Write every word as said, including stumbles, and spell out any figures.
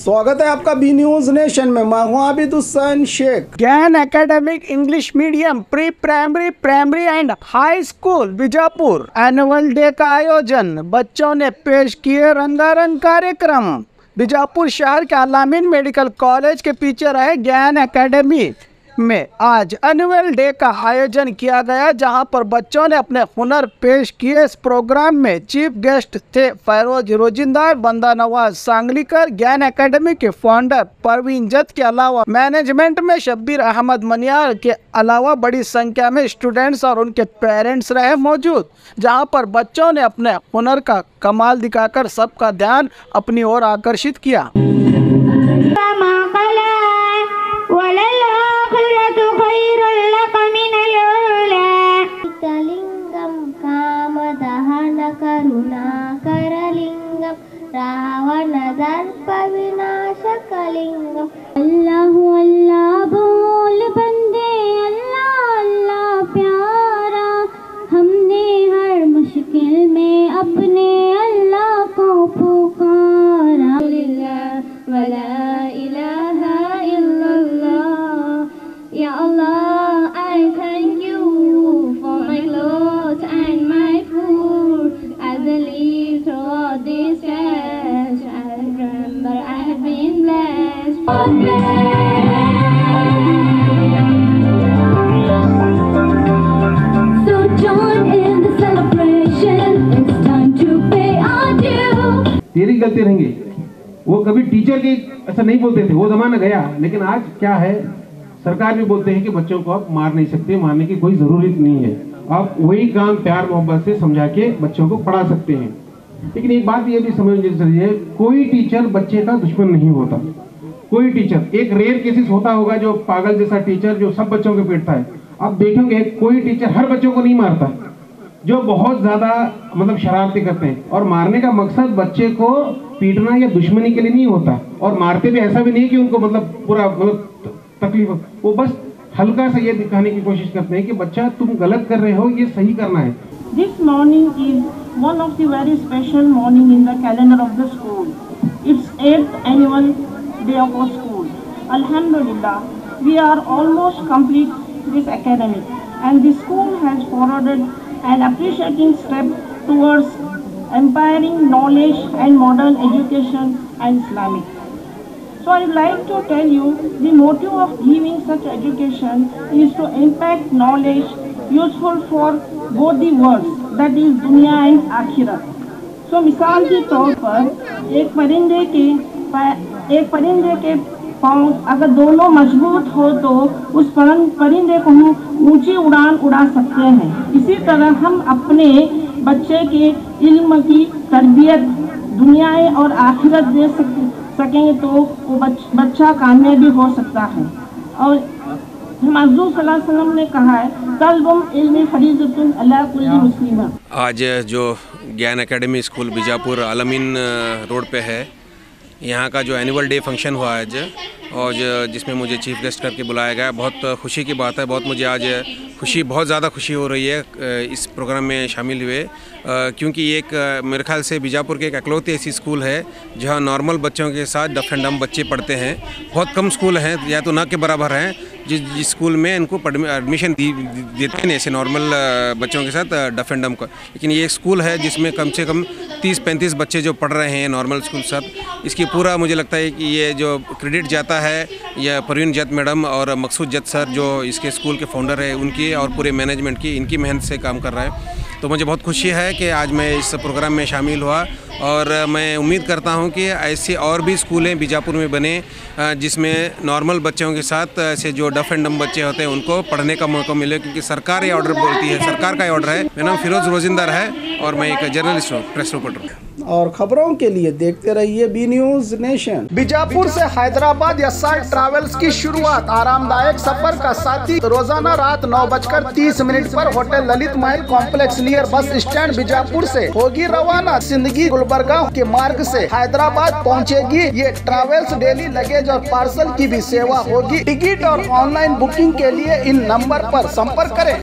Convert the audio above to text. स्वागत है आपका बी न्यूज नेशन में। मैं हूँ Abid Hussain Sheikh. Gyan academic English medium pre primary primary and high school Bijapur annual day का आयोजन। बच्चों ने पेश किए रंगारंग कार्यक्रम। बीजापुर शहर के अलामिन मेडिकल कॉलेज के पीछे रहे ज्ञान एकेडमी में आज एनुअल डे का आयोजन किया गया, जहां पर बच्चों ने अपने हुनर पेश किए। इस प्रोग्राम में चीफ गेस्ट थे फिरोज रोजिंदार, बंदा नवाज सांगलीकर, ज्ञान एकेडमी के फाउंडर परवीन जत के अलावा मैनेजमेंट में शब्बीर अहमद मनियार के अलावा बड़ी संख्या में स्टूडेंट्स और उनके पेरेंट्स रहे मौजूद, जहां पर बच्चों ने अपने हुनर का कमाल दिखाकर सबका ध्यान अपनी ओर आकर्षित किया। अल्लाहु अल्लाह बोल बंदे, अल्लाह अल्लाह प्यारा। हमने हर मुश्किल में अपने अल्लाह को पुकारा। वला इलाहा इल्लल्लाह। या अल्लाह, I thank you for my clothes and my food. As I live throughout this year, I remember I have been blessed. So join in the celebration. It's time to pay our due. तेरी गलती रहेंगी। वो कभी teacher की ऐसा नहीं बोलते थे, वो जमाना गया। लेकिन आज क्या है, सरकार भी बोलते हैं कि बच्चों को आप मार नहीं सकते, मारने की कोई जरूरत नहीं है। आप वही काम प्यार मोहब्बत से समझा के बच्चों को पढ़ा सकते हैं। लेकिन एक बात ये भी समझ लीजिए, कोई टीचर बच्चे का दुश्मन नहीं होता। कोई टीचर, एक रेयर केसेस होता होगा जो पागल जैसा टीचर जो सब बच्चों को पीटता है। आप देखेंगे कोई टीचर हर बच्चों को नहीं मारता जो बहुत ज़्यादा मतलब शरारती करते हैं। और मारने का मकसद बच्चे को पीटना या दुश्मनी के लिए नहीं होता। और मारते भी ऐसा भी नहीं कि उनको मतलब पूरा मतलब तकलीफ, वो बस हल्का सा ये दिखाने की कोशिश करते हैं कि बच्चा तुम गलत कर रहे हो, ये सही करना है। This morning is one of the very special morning in the calendar of the school. It's eighth annual day of our school. अल्हम्दुलिल्लाह we are almost complete this academic and the school has forwarded an appreciating step towards empowering knowledge and modern education and Islamic. So I would like to tell you the motive of giving such education is to impact knowledge useful for both the worlds, that is दुनिया and आखिरत। So मिसाल के तौर पर एक परिंदे के एक परिंदे के पाँव अगर दोनों मजबूत हो तो उस परिंदे को हम ऊंची उड़ान उड़ा सकते हैं। इसी तरह हम अपने बच्चे के इल्म की तरबियत दुनिया और आखिरत दे सकते सकेंगे तो वो बच, बच्चा कामयाबी हो सकता है। और हुजूर सल्लल्लाहु अलैहि वसल्लम ने कहा है तलबुम इल्मी फरीज़तुन अला कुल्ली मुस्लिम। आज जो ज्ञान एकेडमी स्कूल बीजापुर आलमीन रोड पे है, यहाँ का जो एनुअल डे फंक्शन हुआ आज और जिसमें मुझे चीफ गेस्ट करके बुलाया गया, बहुत खुशी की बात है। बहुत मुझे आज खुशी बहुत ज़्यादा खुशी हो रही है इस प्रोग्राम में शामिल हुए, क्योंकि ये एक मेरे ख्याल से बीजापुर के एक अकलौती ऐसी स्कूल है जहाँ नॉर्मल बच्चों के साथ डफ एंड डम बच्चे पढ़ते हैं। बहुत कम स्कूल हैं या तो ना के बराबर हैं जिस जिस स्कूल में इनको एडमिशन देते हैं ऐसे नॉर्मल बच्चों के साथ डफ एंड डम का। लेकिन ये एक स्कूल है जिसमें कम से कम तीस पैंतीस बच्चे जो पढ़ रहे हैं नॉर्मल स्कूल के साथ, इसकी पूरा मुझे लगता है कि ये जो क्रेडिट जाता है यह परवीन जत मैडम और मकसूद जत सर जो इसके स्कूल के फाउंडर है उनकी और पूरे मैनेजमेंट की, इनकी मेहनत से काम कर रहा है। तो मुझे बहुत खुशी है कि आज मैं इस प्रोग्राम में शामिल हुआ और मैं उम्मीद करता हूं कि ऐसे और भी स्कूलें बीजापुर में बने जिसमें नॉर्मल बच्चों के साथ ऐसे जो डफ एंड डम बच्चे होते हैं उनको पढ़ने का मौका मिले, क्योंकि सरकार ये ऑर्डर बोलती है, सरकार का ऑर्डर है। मेरा नाम फिरोज रोजिंदर है और मैं एक जर्नलिस्ट हूँ, प्रेस रिपोर्टर हूँ। और खबरों के लिए देखते रहिए बी न्यूज नेशन। बीजापुर से हैदराबाद यसाई ट्रैवल्स की शुरुआत। आरामदायक सफर का साथी। रोजाना रात नौ बजकर तीस मिनट पर hotel Lalit Mahal complex near bus stand Bijapur से होगी रवाना। सिंदगी गुलबर्गा के मार्ग से हैदराबाद पहुंचेगी ये ट्रैवल्स। डेली लगेज और पार्सल की भी सेवा होगी। टिकट और ऑनलाइन बुकिंग के लिए इन नंबर पर संपर्क करें।